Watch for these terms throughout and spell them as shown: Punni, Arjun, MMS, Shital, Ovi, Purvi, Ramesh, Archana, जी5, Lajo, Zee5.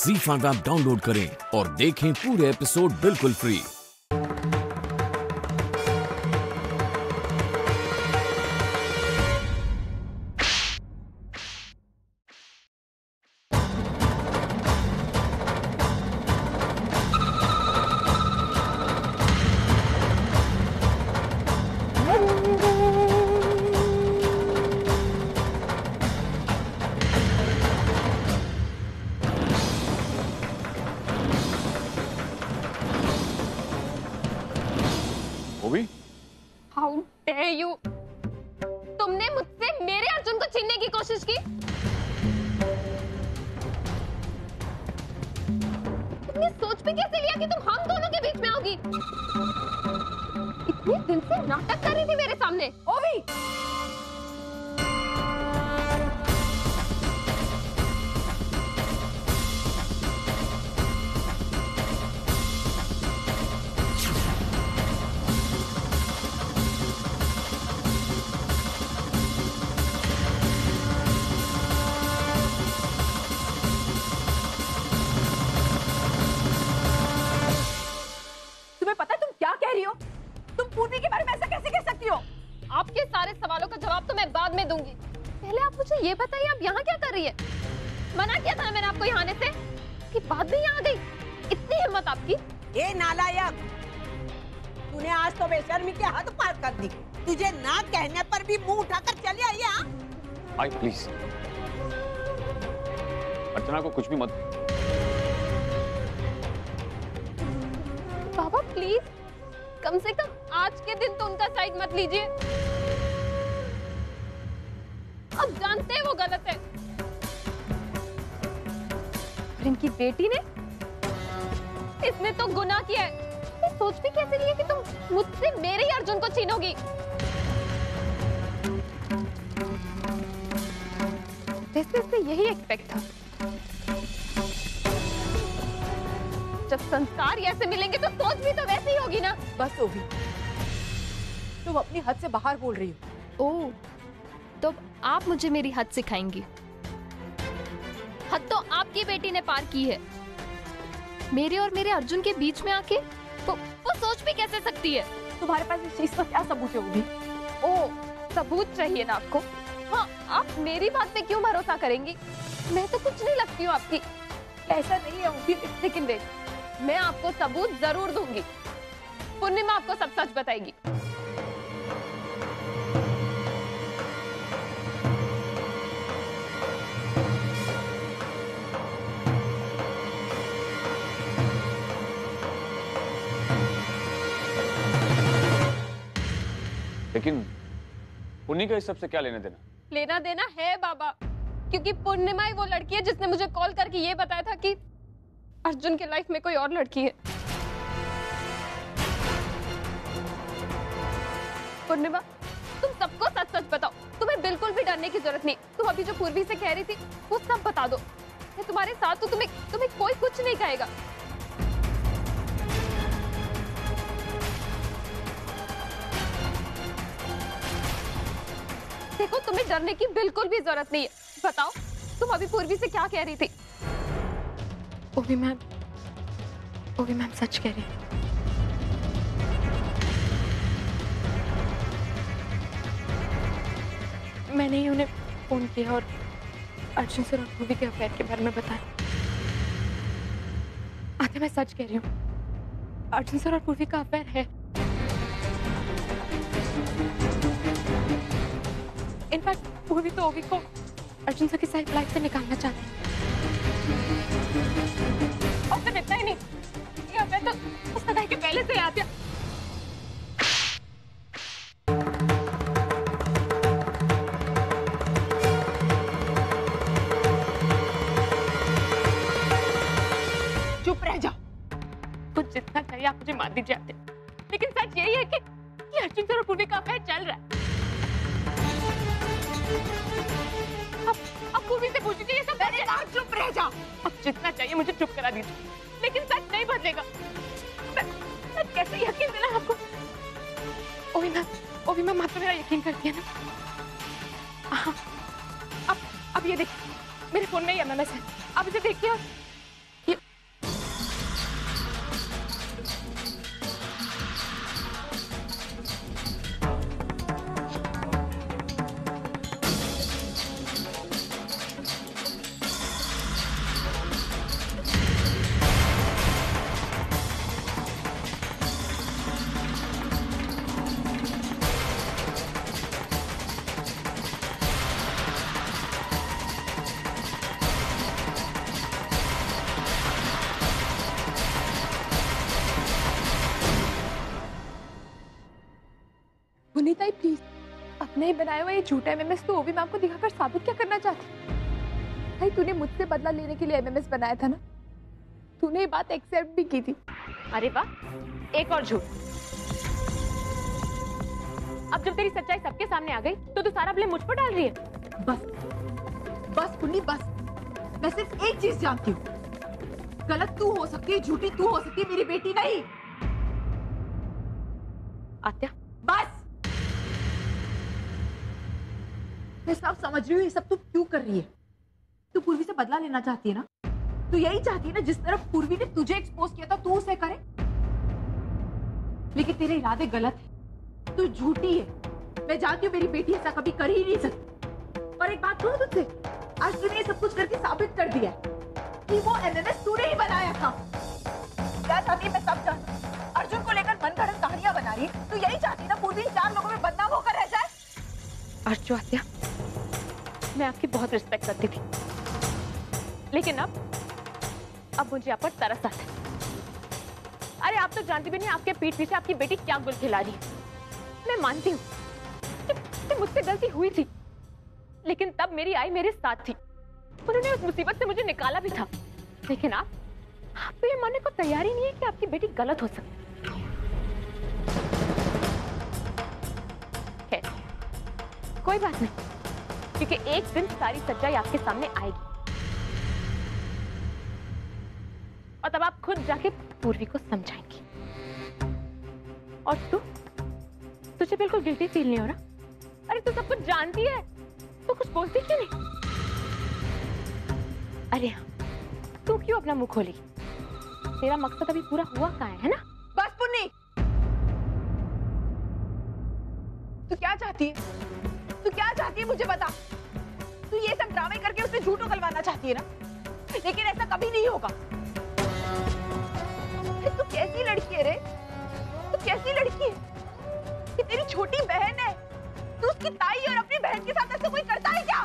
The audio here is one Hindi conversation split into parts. Zee5 ऐप डाउनलोड करें और देखें पूरे एपिसोड बिल्कुल फ्री। ओवी, How dare you! तुमने मुझसे मेरे अर्जुन को छीनने की कोशिश की। तुमने सोच भी कैसे लिया कि तुम हम दोनों के बीच में आओगी? इतने दिन से नाटक कर रही थी मेरे सामने। ओवी, तुम पूर्वी के बारे में ऐसा कैसे कह सकती हो? आपके सारे सवालों का जवाब तो मैं बाद में दूंगी, पहले आप मुझे ये बताइए आप यहाँ क्या कर रही है? मना किया था ना मैंने आपको यहाँ आने से, कि बाद में यहाँ आ गई। इतनी हिम्मत आपकी? ये नालायक, तूने आज तो बेशर्मी के हद पार कर दी। तुझे ना कहने पर भी मुँह उठाकर चली आई है। आई प्लीज अर्चना को कुछ भी मत। बाबा प्लीज कम से कम आज के दिन तो उनका साइड मत लीजिए। अब जानते हैं वो गलत है। और इनकी बेटी ने, इसने तो गुनाह किया है। ये सोच भी कैसे लिया कि तुम मुझसे मेरे ही अर्जुन को छीनोगी? वैसे इससे यही एक्सपेक्ट था। जब संस्कार ऐसे मिलेंगे तो सोच भी तो वैसे ही होगी ना। बस ओवी, तुम अपनी हद से बाहर बोल रही हो। ओह, तो आप मुझे मेरी हद सिखाएंगी? हद तो आपकी बेटी ने पार की है। मेरे और मेरे अर्जुन के बीच में आके वो सोच भी कैसे सकती है? तुम्हारे पास इस चीज का क्या सबूत है ओवी? ओह, सबूत चाहिए ना आपको? हाँ, आप मेरी बात पे क्यों भरोसा करेंगी? मैं तो कुछ नहीं लगती हूँ आपकी। ऐसा नहीं है ओवी, लेकिन देख, मैं आपको सबूत जरूर दूंगी। पूर्णिमा आपको सब सच बताएगी। लेकिन पुन्नी का इस सबसे क्या लेना देना? लेना देना है बाबा, क्योंकि पूर्णिमा ही वो लड़की है जिसने मुझे कॉल करके ये बताया था कि अर्जुन के लाइफ में कोई और लड़की है। पूर्णिमा, तुम सबको सच सच बताओ, तुम्हें बिल्कुल भी डरने की जरूरत नहीं। तुम अभी जो पूर्वी से कह रही थी वो सब बता दो। मैं तुम्हारे साथ हूँ, तुम्हें कोई कुछ नहीं कहेगा। देखो, तुम्हें डरने की बिल्कुल भी जरूरत नहीं है। बताओ, तुम अभी पूर्वी से क्या कह रही थी? ओवी मैम सच कह रही थी। मैंने ही उन्हें फोन किया और अर्जुन सर और पूर्वी के अफेयर के बारे में बताया। आते मैं सच कह रही हूँ, अर्जुन सर और पूर्वी का अफेयर है। इनफैक्ट पूर्वी तो ओवी को अर्जुन सर की साइड लाइफ से निकालना चाहते हैं। और फिर इतना ही नहीं, ये अफेयर तो उस लड़ाई के पहले से याद है। चुप रह जाओ, कुछ जितना चाहिए आप मुझे मान दीजिए आते, लेकिन सच यही है कि अर्जुन सर और पूर्वी का अफेयर चल रहा है। पूर्वी से पूछी थी ये सब। मैंने कहा चुप रह जा। अब जितना चाहिए मुझे चुप करा दीजिए, लेकिन सच नहीं बदलेगा। मैं कैसे यकीन दिला आपको? ओवी मैम आप तो मेरा यकीन करती है ना। अब ये देखिए, मेरे फोन में ही MMS है। आप इसे देखिए। पुन्नी ताई प्लीज अपने ही बनाया हुआ ये झूठा एमएमएस तो ओवी मैम को दिखाकर साबित क्या करना चाहती? भाई तूने मुझसे बदला लेने के लिए एमएमएस बनाया था ना, तूने ये बात एक्सेप्ट भी की थी। अरे वाह, एक और झूठ। अब जब तेरी सच्चाई सबके सामने आ गई तो तू सारा ब्लेम मुझ पर डाल रही है। बस बस पुन्नी बस, मैं सिर्फ एक चीज जानती हूँ, गलत तू हो सकती है, झूठी तू हो सकती है, मेरी बेटी नहीं। आत्या बस, मैं सब समझ रही हूँ, ये सब तू क्यों कर रही है। तू पूर्वी से बदला लेना चाहती है ना, तू यही चाहती है ना, जिस तरह पूर्वी ने तुझे एक्सपोज किया था तू उसे करे। लेकिन तेरे इरादे गलत है, तू झूठी है, मैं जानती हूँ, मेरी बेटी ऐसा कभी कर ही नहीं सकती। और एक बात बोलूं तुझसे, आज तूने ये सब कुछ करके साबित कर दिया है कि वो एमएमएस तूने ही बनाया था। क्या चाहती है मैं सब जानती हूँ, अर्जुन को लेकर मनगढ़ंत कहानियां बना रही है, तू यही चाहती है ना पूर्वी चार लोगों में बदनाम होकर रह जाए। अर्जुन आत्या, मैं आपकी बहुत रिस्पेक्ट करती थी, लेकिन अब मुझे आप पर तरस आता है। अरे आप तो जानती भी नहीं आपके पीठ पीछे आपकी बेटी क्या गुल खिला रही है। मैं मानती हूँ कि मुझसे गलती हुई थी, लेकिन तब मेरी आई मेरे साथ थी, उन्होंने उस मुसीबत से मुझे निकाला भी था। लेकिन आप तो ये मानने को तैयार ही नहीं है कि आपकी बेटी गलत हो सकती। कोई बात नहीं, क्योंकि एक दिन सारी सच्चाई आपके सामने आएगी और तब आप खुद जाके पूर्वी को समझाएंगी। और तुझे बिल्कुल गिल्टी फील नहीं हो रहा? अरे तू सब कुछ जानती है, तू कुछ बोलती क्यों नहीं? अरे हाँ, तू क्यों अपना मुंह खोली? तेरा मकसद अभी पूरा हुआ कहाँ है ना? बस पुन्नी, तू क्या चाहती है? तू क्या चाहती है मुझे बता। तू ये सब ड्रामे करके उससे झूठ उगलवाना चाहती है ना, लेकिन ऐसा कभी नहीं होगा। तू कैसी लड़की है रे, तू कैसी लड़की है? ये तेरी छोटी बहन है, तू उसकी ताई और अपनी बहन के साथ ऐसा कोई करता है क्या?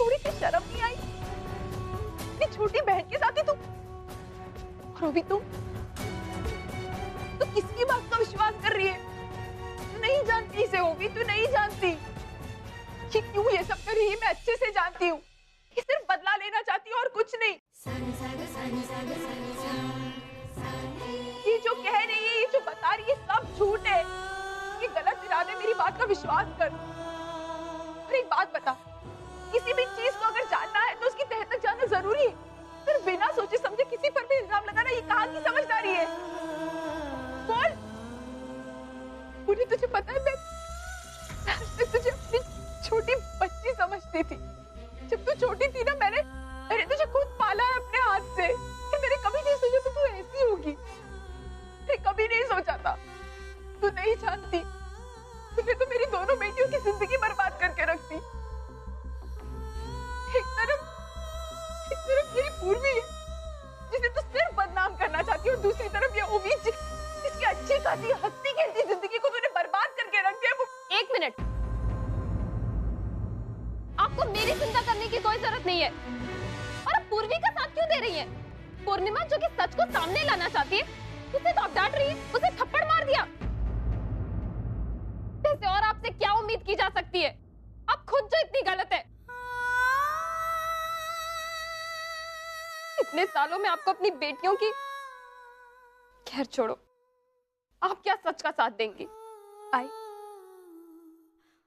थोड़ी सी शर्म नहीं आई? ये छोटी बहन के साथ है तू, और अभी तू किसकी बात का विश्वास कर रही है? तू नहीं जानती इसे ओवी, तू नहीं जानती कि क्यों ये सब कर रही है। मैं अच्छे से जानती हूँ, ये सिर्फ बदला लेना चाहती है और कुछ नहीं। ये जो कह रही है, ये जो बता रही है, सब झूठ है, ये गलत इरादे। मेरी बात का विश्वास कर। और एक बात बता, किसी भी चीज को अगर जानना है तो उसकी तह तक जाना जरूरी है। फिर बिना सोचे समझे किसी पर भी इल्जाम लगाना ये कहाँ की समझदारी है? बोल। मुझे तुझे पता है मैं तुझे अपनी छोटी बच्ची समझती थी। जब तू छोटी थी ना, मैंने तुझे खुद पाला है अपने हाथ से। कि मैंने कभी नहीं सोचा कि तू ऐसी होगी, मैंने कभी नहीं सोचा था। तू नहीं जानती, तूने तो मेरी दोनों बेटियों की जिंदगी बर्बाद करके रख दी। एक तरफ मेरी पूर्वी है, जिसे तू सिर्फ बदनाम करना चाहती है, और दूसरी तरफ ये ओवी, जिसकी अच्छी खासी हंसती खेलती जिंदगी को तूने बर्बाद करके रख दिया। एक मिनट, आपको मेरी चिंता करने की कोई जरूरत नहीं है। और आप पूर्वी का साथ क्यों दे रही हैं? पूर्णिमा जो कि सच को सामने लाना चाहती है, उसे तो आप डांट रही है, उसे थप्पड़ मार दिया। वैसे और आपसे क्या उम्मीद की जा सकती है? आप खुद जो इतनी गलत है। इतने सालों में आपको अपनी बेटियों की, खैर छोड़ो, आप क्या सच का साथ देंगी?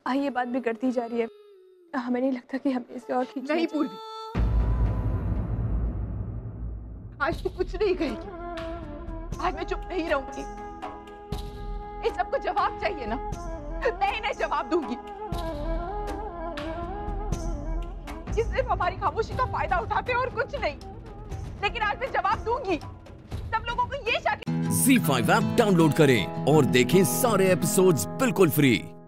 आई ये बात बिगड़ती जा रही है। हमें नहीं लगता कि हमें इसे और खींचना। नहीं पूर्वी, आज तू कुछ नहीं कहेगी। आज मैं चुप नहीं रहूंगी। इस सबको जवाब चाहिए ना, मैं इन्हें जवाब दूंगी। ये सिर्फ हमारी खामोशी का फायदा उठाते हैं और कुछ नहीं, लेकिन आज मैं जवाब दूंगी। सब लोगों को ये जी5 ऐप डाउनलोड करें और देखें सारे एपिसोड्स बिल्कुल फ्री।